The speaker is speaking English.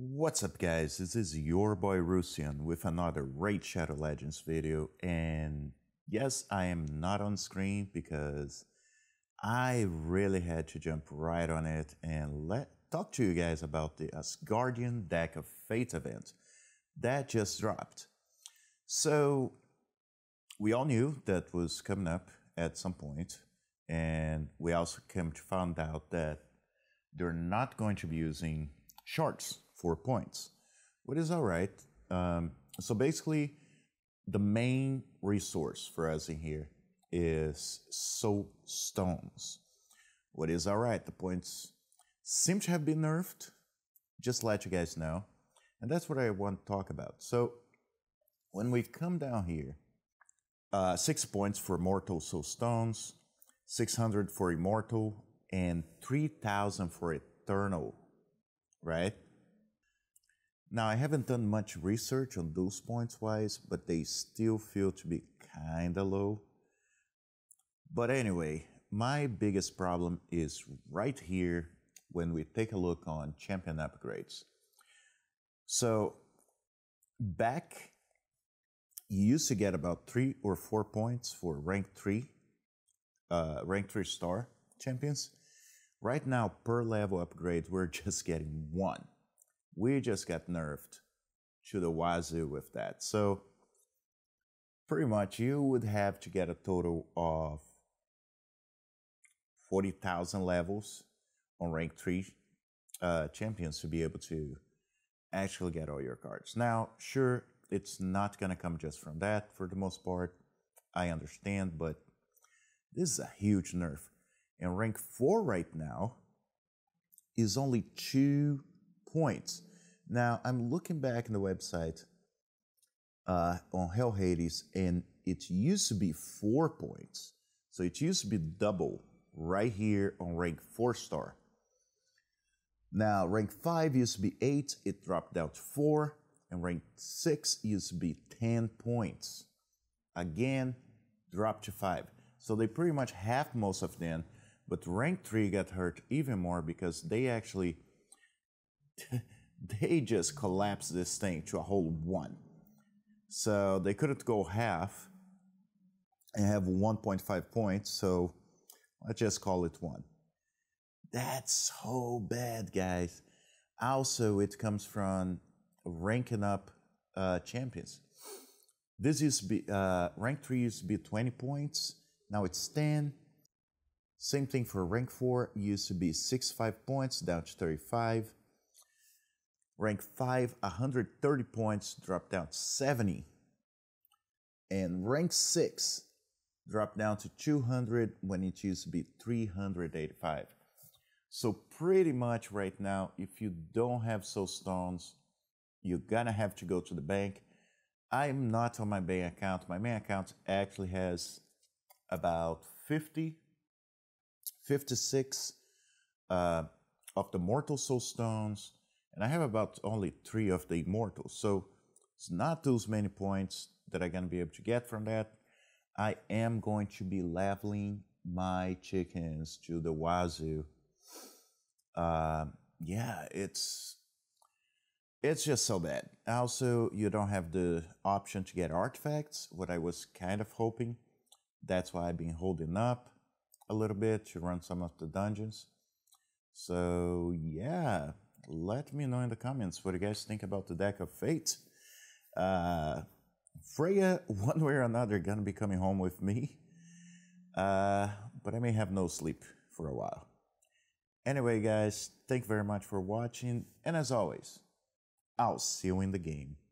What's up, guys? This is your boy Rusian with another Raid Shadow Legends video, and yes, I am not on screen because I really had to jump right on it and talk to you guys about the Asgardian Deck of Fate event that just dropped. So we all knew that was coming up at some point, and we also came to find out that they're not going to be using shards for points, what is all right. So basically, the main resource for us in here is Soul Stones, what is all right. The points seem to have been nerfed, just let you guys know, and that's what I want to talk about. So when we come down here, 6 points for Mortal Soul Stones, 600 for Immortal, and 3,000 for Eternal, right? Now, I haven't done much research on those points wise, but they still feel to be kinda low. But anyway, my biggest problem is right here when we take a look on champion upgrades. So back, you used to get about 3 or 4 points for rank 3 star champions. Right now, per level upgrade, we're just getting 1. We just got nerfed to the wazoo with that. So pretty much you would have to get a total of 40,000 levels on rank 3 champions to be able to actually get all your cards. Now, sure, it's not going to come just from that for the most part. I understand, but this is a huge nerf. And rank 4 right now is only 2 points. Now, I'm looking back in the website on Hell Hades, and it used to be 4 points. So it used to be double right here on rank 4 star. Now, rank 5 used to be 8. It dropped down to 4. And rank 6 used to be 10 points. Again, dropped to 5. So they pretty much halved most of them. But rank 3 got hurt even more because they actually, they just collapsed this thing to a whole 1. So they couldn't go half and have 1.5 points. So let's just call it 1. That's so bad, guys. Also, it comes from ranking up champions. This used to be, rank 3 used to be 20 points. Now it's 10. Same thing for rank 4, used to be 65 points, down to 35. Rank 5, 130 points, dropped down to 70. And rank 6 dropped down to 200 when it used to be 385. So pretty much right now, if you don't have Soul Stones, you're gonna have to go to the bank. I'm not on my main account. My main account actually has about 56 of the Mortal Soul Stones, and I have about only 3 of the Immortals, so it's not those many points that I'm going to be able to get from that. I am going to be leveling my chickens to the wazoo. Yeah, it's just so bad. Also, you don't have the option to get artifacts, what I was kind of hoping. That's why I've been holding up a little bit to run some of the dungeons. So yeah, let me know in the comments what you guys think about the Deck of Fate. Freya, one way or another, gonna be coming home with me, but I may have no sleep for a while. Anyway, guys, thank you very much for watching, and as always, I'll see you in the game.